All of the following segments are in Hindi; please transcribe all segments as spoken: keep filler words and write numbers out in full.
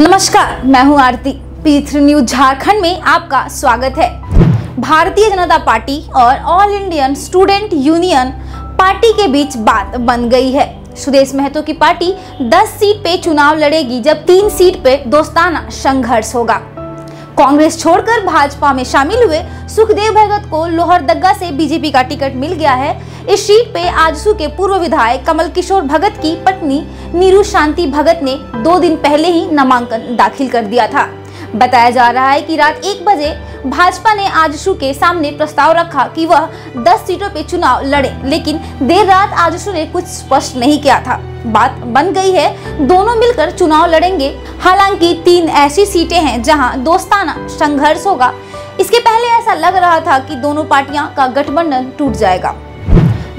नमस्कार, मैं हूं Aarti. P three news Jharkhand में आपका स्वागत है। भारतीय जनता पार्टी और all Indian student union party के बीच बात बन गई है। सुदेश महतो की पार्टी दस सीट पे चुनाव लड़ेगी, जब तीन सीट पे दोस्ताना संघर्ष होगा। कांग्रेस छोड़कर भाजपा में शामिल हुए सुखदेव भगत को लोहरदगा से बीजेपी का टिकट मिल गया है। इस सीट पे आजसू के पूर्व विधायक कमल किशोर भगत की पत्नी नीरू शांति भगत ने दो दिन पहले ही नामांकन दाखिल कर दिया था। बताया जा रहा है कि रात एक बजे भाजपा ने आजसू के सामने प्रस्ताव रखा कि वह दस सीटों पे चुनाव लड़े, लेकिन देर रात आजसू ने कुछ स्पष्ट नहीं किया था। बात बन गई है, दोनों मिलकर चुनाव लड़ेंगे। हालांकि तीन ऐसी सीटें हैं जहां दोस्ताना संघर्ष होगा। इसके पहले ऐसा लग रहा था कि दोनों पार्टियां का गठबंधन टूट जाएगा।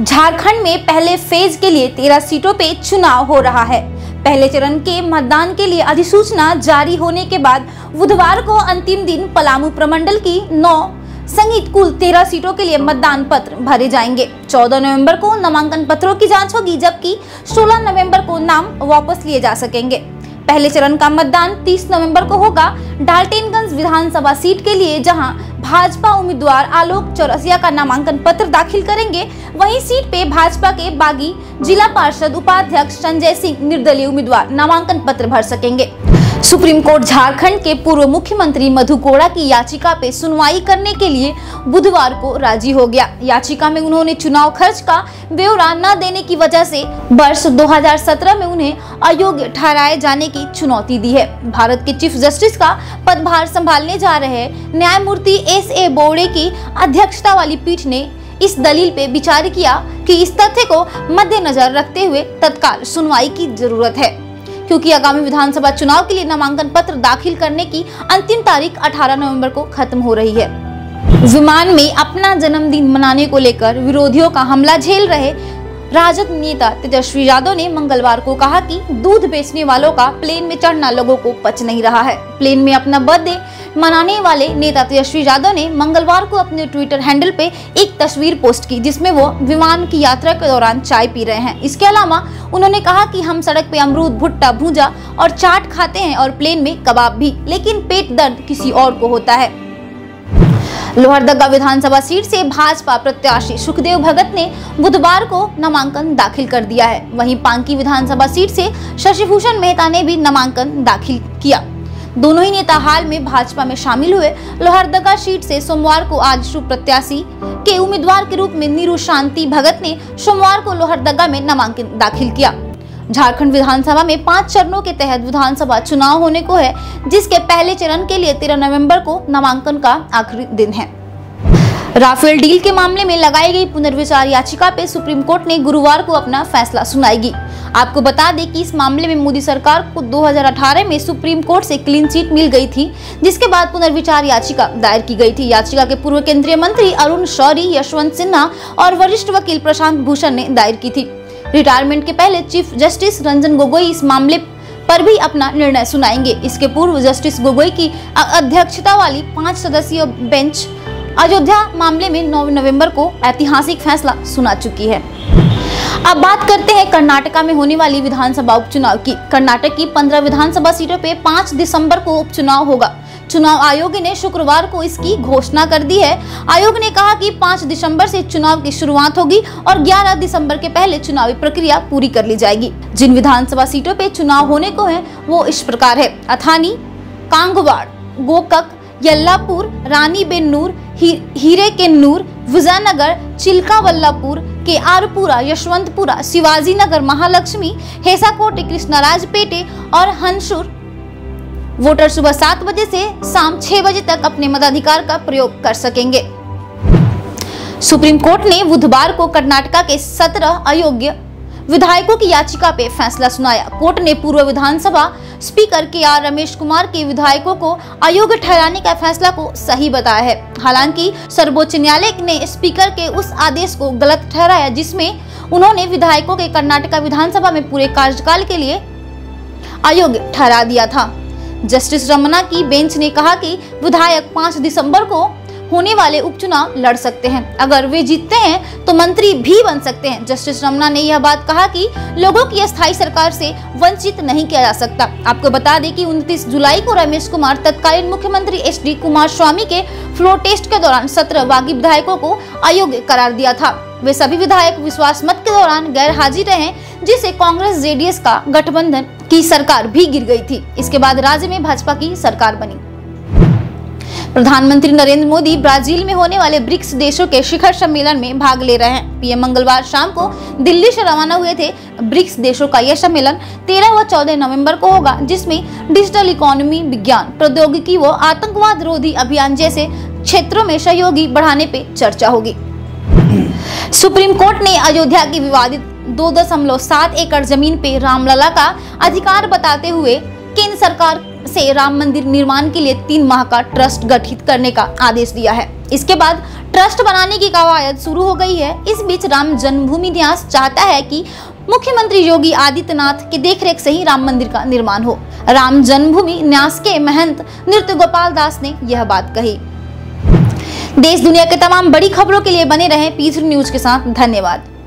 झारखंड में पहले फेज के लिए तेरह सीटों पे चुनाव हो रहा है। पहले चरण के मतदान के लिए अधिसूचना जारी होने के बाद बुधवार को अंतिम दिन पलामू प्रमंडल की नौ संगीत कुल तेरह सीटों के लिए मतदान पत्र भरे जाएंगे। चौदह नवंबर को नामांकन पत्रों की जांच होगी, जबकि सोलह नवंबर को नाम वापस लिए जा सकेंगे। पहले चरण का मतदान तीस नवंबर को होगा। डालटेनगंज विधानसभा सीट के लिए जहां भाजपा उम्मीदवार आलोक चौरसिया का नामांकन पत्र दाखिल करेंगे, वहीं सीट पे भाजपा के बागी जिला पार्षद उपाध्यक्ष संजय सिंह निर्दलीय उम्मीदवार नामांकन पत्र भर सकेंगे। सुप्रीम कोर्ट झारखंड के पूर्व मुख्यमंत्री मधु कोड़ा की याचिका पे सुनवाई करने के लिए बुधवार को राजी हो गया। याचिका में उन्होंने चुनाव खर्च का ब्यौरा न देने की वजह से वर्ष दो हज़ार सत्रह में उन्हें अयोग्य ठहराए जाने की चुनौती दी है। भारत के चीफ जस्टिस का पदभार संभालने जा रहे न्यायमूर्ति एस ए बोबड़े की अध्यक्षता वाली पीठ ने इस दलील पे विचार किया कि इस तथ्य को मद्देनजर रखते हुए तत्काल सुनवाई की जरूरत है, क्योंकि आगामी विधानसभा चुनाव के लिए नामांकन पत्र दाखिल करने की अंतिम तारीख अठारह नवंबर को खत्म हो रही है। विमान में अपना जन्मदिन मनाने को लेकर विरोधियों का हमला झेल रहे राजद नेता तेजस्वी यादव ने मंगलवार को कहा कि दूध बेचने वालों का प्लेन में चढ़ना लोगों को पच नहीं रहा है। प्लेन में अपना बर्थडे मनाने वाले नेता तेजस्वी यादव ने मंगलवार को अपने ट्विटर हैंडल पे एक तस्वीर पोस्ट की, जिसमें वो विमान की यात्रा के दौरान चाय पी रहे हैं। इसके अलावा उन्होंने कहा कि हम सड़क पे अमरूद, भुट्टा, भूंजा और चाट खाते हैं और प्लेन में कबाब भी, लेकिन पेट दर्द किसी और को होता है। लोहरदगा विधानसभा सीट से भाजपा प्रत्याशी सुखदेव भगत ने बुधवार को नामांकन दाखिल कर दिया है। वहीं पांकी विधानसभा सीट से शशिभूषण मेहता ने भी नामांकन दाखिल किया। दोनों ही नेता हाल में भाजपा में शामिल हुए। लोहरदगा सीट से सोमवार को आजसू प्रत्याशी के उम्मीदवार के रूप में नीरू शांति भगत ने सोमवार को लोहरदगा में नामांकन दाखिल किया। झारखंड विधानसभा में पांच चरणों के तहत विधानसभा चुनाव होने को है, जिसके पहले चरण के लिए तेरह नवंबर को नामांकन का आखिरी दिन है। राफेल डील के मामले में लगाई गई पुनर्विचार याचिका पे सुप्रीम कोर्ट ने गुरुवार को अपना फैसला सुनाएगी। आपको बता दें कि इस मामले में मोदी सरकार को दो हज़ार अठारह में सुप्रीम कोर्ट से क्लीन चिट मिल गई थी, जिसके बाद पुनर्विचार याचिका दायर की गई थी। याचिका के पूर्व केंद्रीय मंत्री अरुण शौरी, यशवंत सिन्हा और वरिष्ठ वकील प्रशांत भूषण ने दायर की थी। रिटायरमेंट के पहले चीफ जस्टिस रंजन गोगोई इस मामले पर भी अपना निर्णय सुनाएंगे। इसके पूर्व जस्टिस गोगोई की अध्यक्षता वाली पांच सदस्यीय बेंच अयोध्या मामले में नौ नवंबर को ऐतिहासिक फैसला सुना चुकी है। अब बात करते हैं कर्नाटक में होने वाली विधानसभा उपचुनाव की। कर्नाटक की पंद्रह विधानसभा सीटों पे पाँच दिसंबर को उपचुनाव होगा। चुनाव आयोग ने शुक्रवार को इसकी घोषणा कर दी है। आयोग ने कहा कि पाँच दिसंबर से चुनाव की शुरुआत होगी और ग्यारह दिसंबर के पहले चुनावी प्रक्रिया पूरी कर ली जाएगी। जिन विधानसभा सीटों पे चुनाव होने को है वो इस प्रकार है: अथानी, कांगवाड़, गोकक, यल्लापुर, रानी बेन्नूर, ही, हीरे के नूर, विजयनगर, चिल्का वल्लापुर, के आरपुरा, यशवंतपुरा, शिवाजी नगर, महालक्ष्मी, हेसाकोटे, कृष्णराजपेटे और हंसूर। वोटर सुबह सात बजे से शाम छह बजे तक अपने मताधिकार का प्रयोग कर सकेंगे। सुप्रीम कोर्ट ने बुधवार को कर्नाटक के सत्रह अयोग्य विधायकों की याचिका पे फैसला सुनाया। कोर्ट ने पूर्व विधानसभा speaker K R Ramesh Kumar के विधायकों को अयोग्य ठहराने का फैसला को सही बताया है। हालांकि सर्वोच्च न्यायालय ने स्पीकर के उस आदेश को गलत ठहराया जिसमें उन्होंने विधायकों के कर्नाटक विधानसभा में पूरे कार्यकाल के लिए अयोग्य ठहरा दिया था। जस्टिस रमना की बेंच ने कहा कि विधायक पाँच दिसंबर को होने वाले उपचुनाव लड़ सकते हैं। अगर वे जीतते हैं तो मंत्री भी बन सकते हैं। जस्टिस रमना ने यह बात कहा कि लोगों की अस्थायी सरकार से वंचित नहीं किया जा सकता। आपको बता दें कि उनतीस जुलाई को रमेश कुमार तत्कालीन मुख्यमंत्री एच डी कुमार स्वामी के फ्लोर टेस्ट के दौरान सत्रह बागी विधायकों को अयोग्य करार दिया था। वे सभी विधायक विश्वास मत के दौरान गैर हाजिर रहे, जिससे कांग्रेस जेडीएस का गठबंधन की सरकार भी गिर गई थी। इसके बाद राज्य में भाजपा की सरकार बनी। प्रधानमंत्री नरेंद्र मोदी ब्राजील में होने वाले ब्रिक्स देशों के शिखर सम्मेलन में भाग ले रहे हैं। पीएम मंगलवार शाम को दिल्ली से रवाना हुए थे। ब्रिक्स देशों का यह सम्मेलन तेरह व चौदह नवंबर को होगा, जिसमें डिजिटल इकोनॉमी, विज्ञान, प्रौद्योगिकी व आतंकवाद रोधी अभियान जैसे क्षेत्रों में सहयोगी बढ़ाने पर चर्चा होगी। सुप्रीम कोर्ट ने अयोध्या की विवादित दो दशमलव सात एकड़ जमीन पे रामलला का अधिकार बताते हुए केंद्र सरकार से राम मंदिर निर्माण के लिए तीन माह का ट्रस्ट गठित करने का आदेश दिया है। इसके बाद ट्रस्ट बनाने की कवायद शुरू हो गई है। इस बीच राम जन्मभूमि न्यास चाहता है कि मुख्यमंत्री योगी आदित्यनाथ के देखरेख से ही राम मंदिर का निर्माण हो। राम जन्मभूमि न्यास के महंत नृत्य गोपाल दास ने यह बात कही। देश दुनिया के तमाम बड़ी खबरों के लिए बने रहें पी थ्री न्यूज़ के साथ। धन्यवाद।